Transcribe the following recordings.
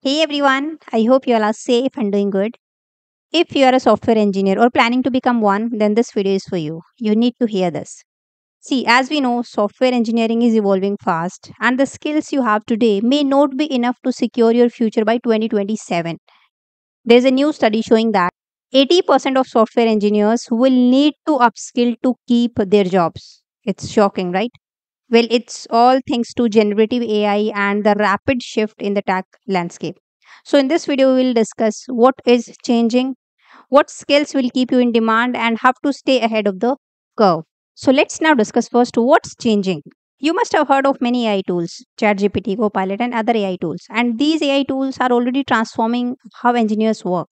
Hey everyone, I hope you all are safe and doing good. If you are a software engineer or planning to become one, then this video is for you. You need to hear this. See, as we know, software engineering is evolving fast and the skills you have today may not be enough to secure your future by 2027. There is a new study showing that 80% of software engineers will need to upskill to keep their jobs. It's shocking, right? Well, it's all thanks to generative AI and the rapid shift in the tech landscape. So in this video, we will discuss what is changing, what skills will keep you in demand and how to stay ahead of the curve. So let's now discuss first what's changing. You must have heard of many AI tools, ChatGPT, Copilot and other AI tools. And these AI tools are already transforming how engineers work.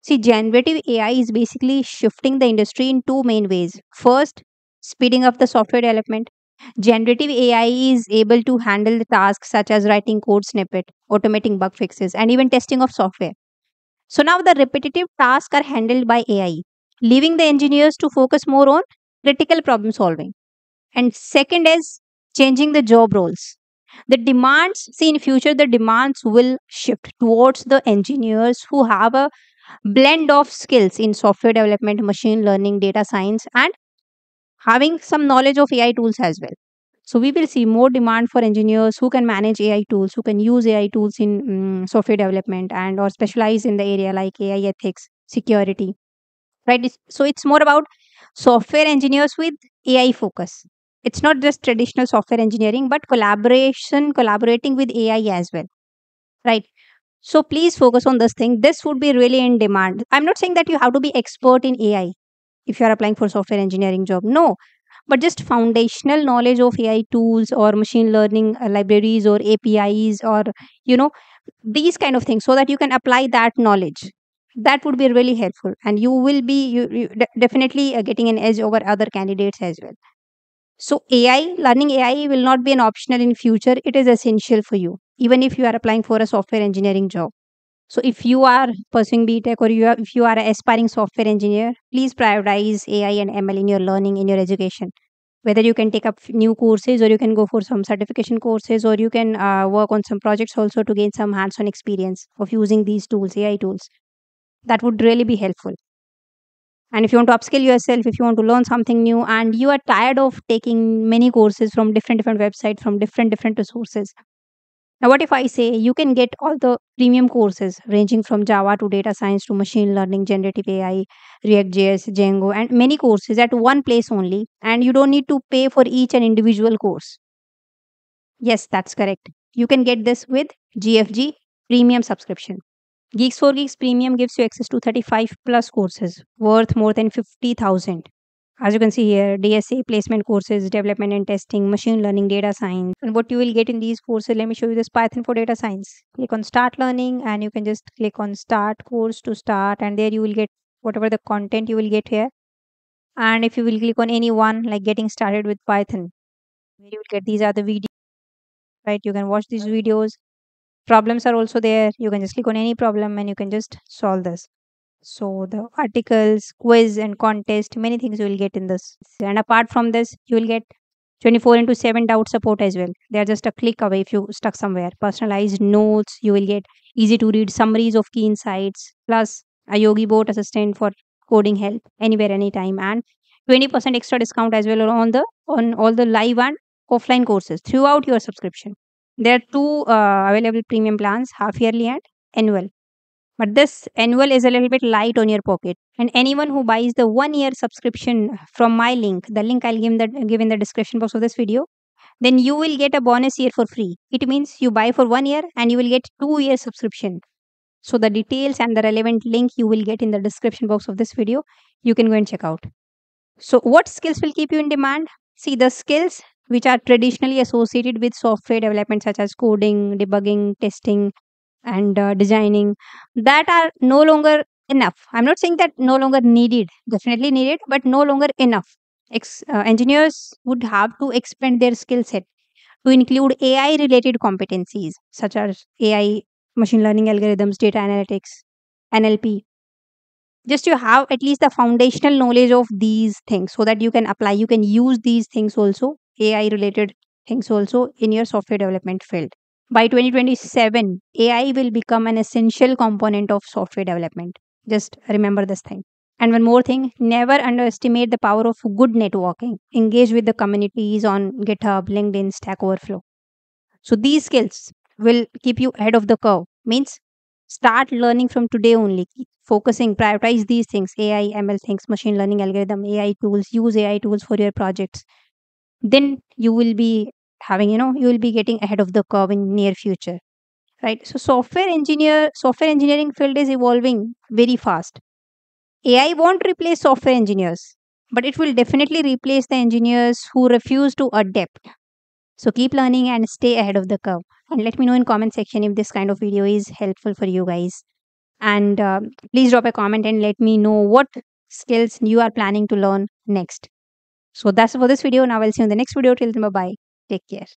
See, generative AI is basically shifting the industry in two main ways. First, speeding up the software development. Generative AI is able to handle the tasks such as writing code snippet, automating bug fixes, and even testing of software. So now the repetitive tasks are handled by AI, leaving the engineers to focus more on critical problem solving. And second is changing the job roles. The demands, see in future, the demands will shift towards the engineers who have a blend of skills in software development, machine learning, data science, and having some knowledge of AI tools as well. So we will see more demand for engineers who can manage AI tools, who can use AI tools in software development and or specialize in the area like AI ethics, security, right? So it's more about software engineers with AI focus. It's not just traditional software engineering, but collaborating with AI as well, right? So please focus on this thing. This would be really in demand. I'm not saying that you have to be expert in AI. If you are applying for software engineering job, no, but just foundational knowledge of AI tools or machine learning libraries or APIs or, you know, these kind of things so that you can apply that knowledge. That would be really helpful and you will be definitely getting an edge over other candidates as well. So AI, learning AI will not be an optional in future. It is essential for you, even if you are applying for a software engineering job. So if you are pursuing BTech or if you are an aspiring software engineer, please prioritize AI and ML in your learning, in your education. Whether you can take up new courses or you can go for some certification courses or you can work on some projects also to gain some hands-on experience of using these tools, AI tools. That would really be helpful. And if you want to upskill yourself, if you want to learn something new and you are tired of taking many courses from different websites, from different resources. Now, what if I say you can get all the premium courses ranging from Java to data science to machine learning, generative AI, ReactJS, Django, and many courses at one place only, and you don't need to pay for each an individual course. Yes, that's correct. You can get this with GFG premium subscription. GeeksforGeeks premium gives you access to 35 plus courses worth more than 50,000. As you can see here, DSA placement courses, development and testing, machine learning, data science. And what you will get in these courses, let me show you this Python for data science. Click on start learning and you can just click on start course to start and there you will get whatever the content you will get here. And if you will click on any one like getting started with Python, you will get these other videos, right? You can watch these videos. Problems are also there. You can just click on any problem and you can just solve this. So the articles, quiz and contest, many things you will get in this. And apart from this, you will get 24/7 doubt support as well. They are just a click away if you stuck somewhere. Personalized notes, you will get easy to read summaries of key insights, plus a Yogi Bot assistant for coding help anywhere, anytime, and 20% extra discount as well on all the live and offline courses throughout your subscription. There are two available premium plans, half yearly and annual. But this annual is a little bit light on your pocket. And anyone who buys the 1-year subscription from my link, the link I'll give in the description box of this video, then you will get a bonus year for free. It means you buy for 1 year and you will get 2-year subscription. So the details and the relevant link you will get in the description box of this video. You can go and check out. So what skills will keep you in demand? See, the skills which are traditionally associated with software development such as coding, debugging, testing, and designing, that are no longer enough. I'm not saying that no longer needed, definitely needed, but no longer enough. Engineers would have to expand their skill set to include AI related competencies such as AI, machine learning algorithms, data analytics, NLP. Just you have at least the foundational knowledge of these things so that you can apply, you can use these things also, AI related things also in your software development field. By 2027, AI will become an essential component of software development. Just remember this thing. And one more thing, never underestimate the power of good networking. Engage with the communities on GitHub, LinkedIn, Stack Overflow. So these skills will keep you ahead of the curve. Means start learning from today only. Keep focusing, prioritize these things, AI, ML things, machine learning algorithm, AI tools, use AI tools for your projects. Then you will be having, you will be getting ahead of the curve in near future, right? So software engineering field is evolving very fast. AI won't replace software engineers, but it will definitely replace the engineers who refuse to adapt. So keep learning and stay ahead of the curve. And let me know in comment section if this kind of video is helpful for you guys. And please drop a comment and let me know what skills you are planning to learn next. So that's for this video. Now I'll see you in the next video. Till then, bye-bye. Take care.